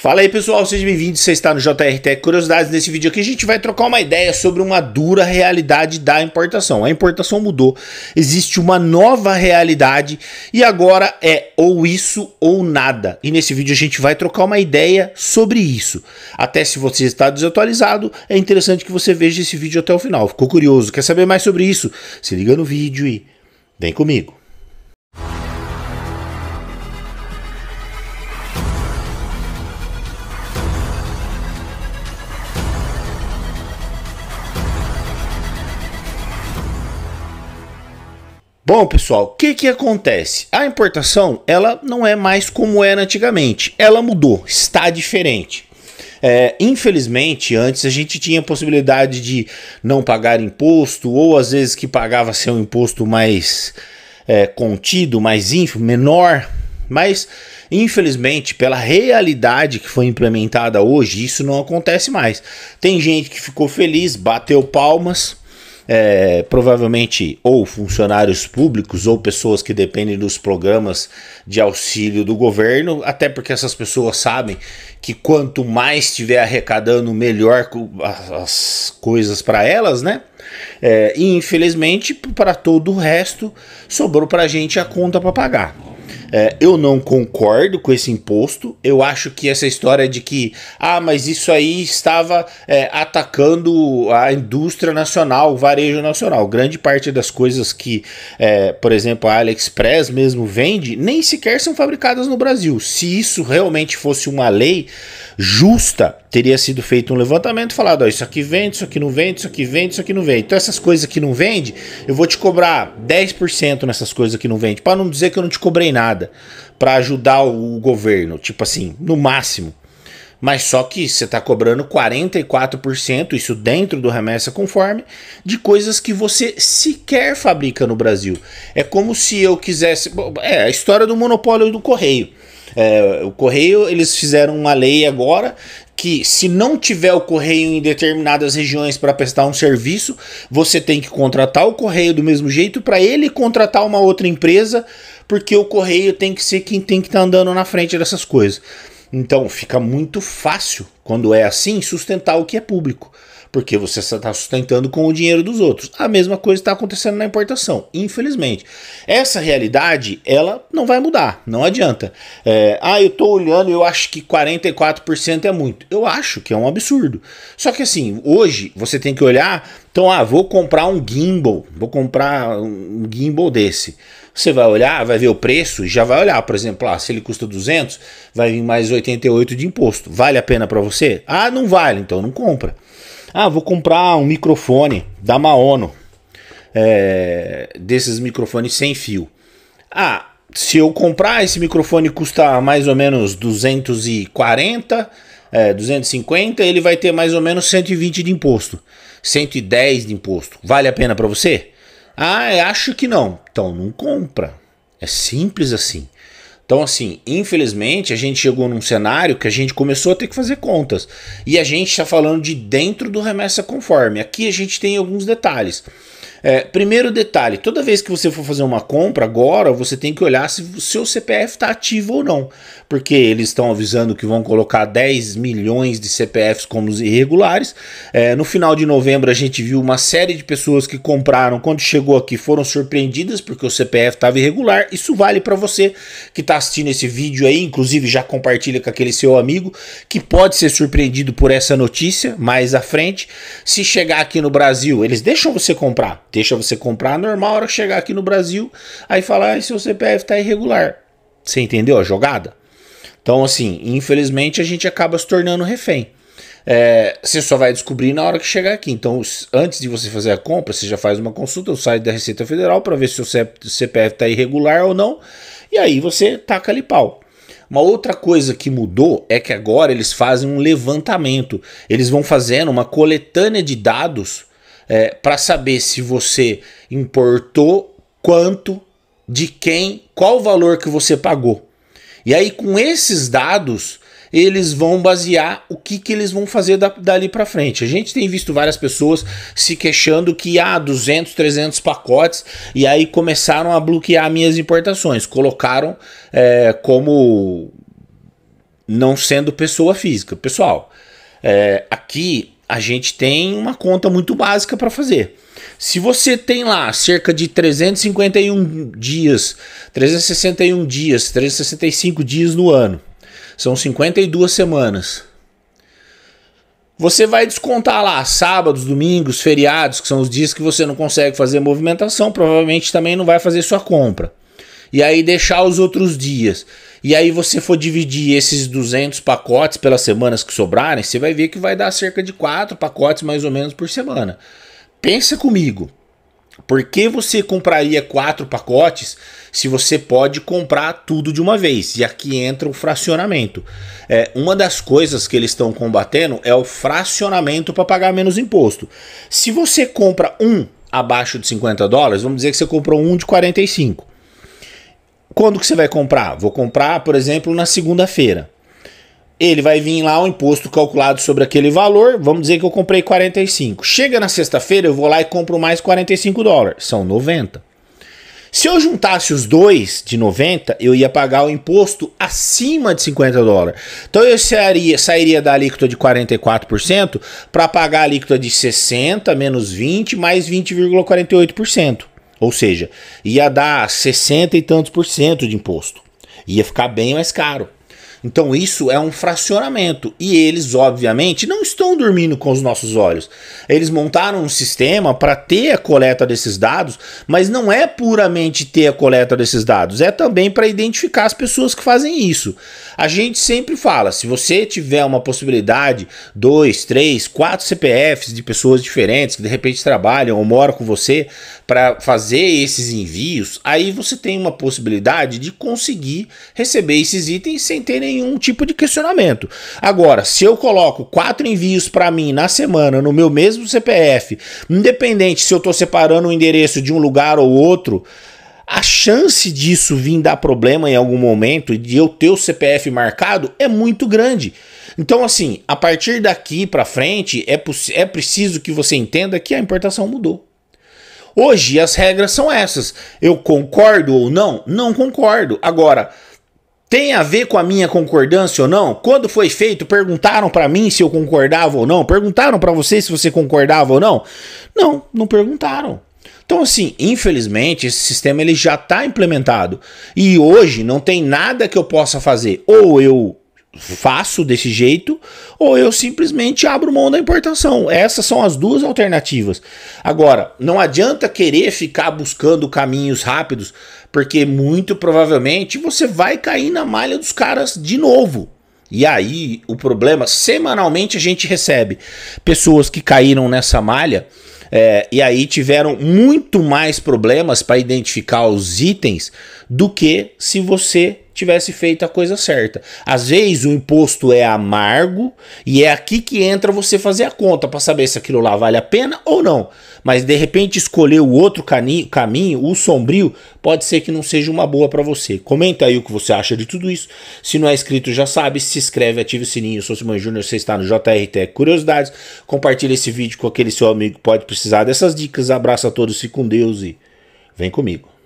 Fala aí pessoal, sejam bem-vindos, você está no JRT Curiosidades. Nesse vídeo aqui a gente vai trocar uma ideia sobre uma dura realidade da importação. A importação mudou, existe uma nova realidade e agora é ou isso ou nada. E nesse vídeo a gente vai trocar uma ideia sobre isso. Até se você está desatualizado, é interessante que você veja esse vídeo até o final. Ficou curioso, quer saber mais sobre isso? Se liga no vídeo e vem comigo. Bom pessoal, o que acontece? A importação ela não é mais como era antigamente, ela mudou, está diferente. Infelizmente, antes a gente tinha a possibilidade de não pagar imposto, ou às vezes que pagava ser um imposto mais contido, mais ínfimo, menor. Mas infelizmente pela realidade que foi implementada hoje, isso não acontece mais. Tem gente que ficou feliz, bateu palmas. Provavelmente ou funcionários públicos ou pessoas que dependem dos programas de auxílio do governo, até porque essas pessoas sabem que quanto mais estiver arrecadando, melhor as coisas para elas, né? E infelizmente para todo o resto sobrou para a gente a conta para pagar. Eu não concordo com esse imposto. Eu acho que essa história de que mas isso aí estava atacando a indústria nacional, o varejo nacional. Grande parte das coisas que, por exemplo, a AliExpress mesmo vende, nem sequer são fabricadas no Brasil. Se isso realmente fosse uma lei justa, teria sido feito um levantamento, falado, isso aqui vende, isso aqui não vende, isso aqui vende, isso aqui não vende. Então essas coisas que não vende, eu vou te cobrar 10% nessas coisas que não vende, para não dizer que eu não te cobrei nada, para ajudar o governo, tipo assim, no máximo. Mas só que você está cobrando 44%, isso dentro do Remessa Conforme, de coisas que você sequer fabrica no Brasil. É como se eu quisesse... a história do monopólio do Correio. O Correio, eles fizeram uma lei agora que se não tiver o Correio em determinadas regiões para prestar um serviço, você tem que contratar o Correio do mesmo jeito para ele contratar uma outra empresa, porque o Correio tem que ser quem tem que estar andando na frente dessas coisas. Então fica muito fácil, quando é assim, sustentar o que é público, porque você está sustentando com o dinheiro dos outros. A mesma coisa está acontecendo na importação, infelizmente. Essa realidade, ela não vai mudar, não adianta. Eu estou olhando e eu acho que 44% é muito. Eu acho que é um absurdo. Só que assim, hoje você tem que olhar, então, vou comprar um gimbal, desse. Você vai olhar, vai ver o preço e já vai olhar, por exemplo, se ele custa 200, vai vir mais 88 de imposto. Vale a pena para você? Não vale, então não compra. Vou comprar um microfone da Maono, desses microfones sem fio. Se eu comprar, esse microfone custa mais ou menos 240, 250, ele vai ter mais ou menos 120 de imposto, 110 de imposto. Vale a pena para você? Acho que não. Então não compra. É simples assim. Então assim, infelizmente a gente chegou num cenário que a gente começou a ter que fazer contas. E a gente está falando de dentro do Remessa Conforme. Aqui a gente tem alguns detalhes. Primeiro detalhe, toda vez que você for fazer uma compra agora, você tem que olhar se o seu CPF está ativo ou não. Porque eles estão avisando que vão colocar 10 milhões de CPFs como os irregulares. No final de novembro a gente viu uma série de pessoas que compraram, quando chegou aqui foram surpreendidas porque o CPF estava irregular. Isso vale para você que está assistindo esse vídeo aí, inclusive já compartilha com aquele seu amigo que pode ser surpreendido por essa notícia mais à frente. Se chegar aqui no Brasil, eles deixam você comprar. Deixa você comprar normal, a hora que chegar aqui no Brasil, aí falar, seu CPF está irregular. Você entendeu a jogada? Então assim, infelizmente a gente acaba se tornando refém. Você só vai descobrir na hora que chegar aqui. Então antes de você fazer a compra, você já faz uma consulta no site da Receita Federal para ver se o CPF está irregular ou não. E aí você taca ali pau. Uma outra coisa que mudou é que agora eles fazem um levantamento. Eles vão fazendo uma coletânea de dados para saber se você importou, quanto, de quem, qual o valor que você pagou. E aí com esses dados, eles vão basear o que eles vão fazer dali para frente. A gente tem visto várias pessoas se queixando que há 200, 300 pacotes e aí começaram a bloquear minhas importações. Colocaram como... não sendo pessoa física. Pessoal, aqui a gente tem uma conta muito básica para fazer. Se você tem lá cerca de 351 dias, 361 dias, 365 dias no ano, são 52 semanas. Você vai descontar lá sábados, domingos, feriados, que são os dias que você não consegue fazer movimentação, provavelmente também não vai fazer sua compra. E aí deixar os outros dias. E aí você for dividir esses 200 pacotes pelas semanas que sobrarem, você vai ver que vai dar cerca de 4 pacotes mais ou menos por semana. Pensa comigo, por que você compraria 4 pacotes se você pode comprar tudo de uma vez? E aqui entra o fracionamento. Uma das coisas que eles estão combatendo é o fracionamento para pagar menos imposto. Se você compra um abaixo de 50 dólares, vamos dizer que você comprou um de 45. Quando que você vai comprar? Vou comprar, por exemplo, na segunda-feira. Ele vai vir lá o imposto calculado sobre aquele valor. Vamos dizer que eu comprei 45. Chega na sexta-feira, eu vou lá e compro mais 45 dólares. São 90. Se eu juntasse os dois de 90, eu ia pagar o imposto acima de 50 dólares. Então eu sairia da alíquota de 44% para pagar a alíquota de 60 menos 20 mais 20,48%. Ou seja, ia dar 60 e tantos por cento de imposto. Ia ficar bem mais caro. Então isso é um fracionamento. E eles, obviamente, não estão dormindo com os nossos olhos. Eles montaram um sistema para ter a coleta desses dados, mas não é puramente ter a coleta desses dados. É também para identificar as pessoas que fazem isso. A gente sempre fala, se você tiver uma possibilidade, 2, 3, 4 CPFs de pessoas diferentes que de repente trabalham ou moram com você para fazer esses envios, aí você tem uma possibilidade de conseguir receber esses itens sem ter nenhum tipo de questionamento. Agora, se eu coloco 4 envios para mim na semana no meu mesmo CPF, independente se eu estou separando o endereço de um lugar ou outro, a chance disso vir dar problema em algum momento e de eu ter o CPF marcado é muito grande. Então, assim, a partir daqui para frente é preciso que você entenda que a importação mudou. Hoje as regras são essas. Eu concordo ou não? Não concordo. Agora, tem a ver com a minha concordância ou não? Quando foi feito, perguntaram para mim se eu concordava ou não? Perguntaram para você se você concordava ou não? Não, não perguntaram. Então, assim, infelizmente, esse sistema ele já está implementado. E hoje não tem nada que eu possa fazer. Ou eu faço desse jeito, ou eu simplesmente abro mão da importação. Essas são as duas alternativas. Agora, não adianta querer ficar buscando caminhos rápidos, porque muito provavelmente você vai cair na malha dos caras de novo. E aí o problema, semanalmente a gente recebe pessoas que caíram nessa malha e aí tiveram muito mais problemas para identificar os itens do que se você tivesse feito a coisa certa. Às vezes o imposto é amargo e é aqui que entra você fazer a conta para saber se aquilo lá vale a pena ou não. Mas de repente escolher o outro caminho, o sombrio, pode ser que não seja uma boa para você. Comenta aí o que você acha de tudo isso. Se não é inscrito, já sabe, se inscreve, ativa o sininho. Eu sou Simão Júnior, você está no JRT Curiosidades. Compartilha esse vídeo com aquele seu amigo que pode precisar dessas dicas. Abraço a todos, fique com Deus e vem comigo.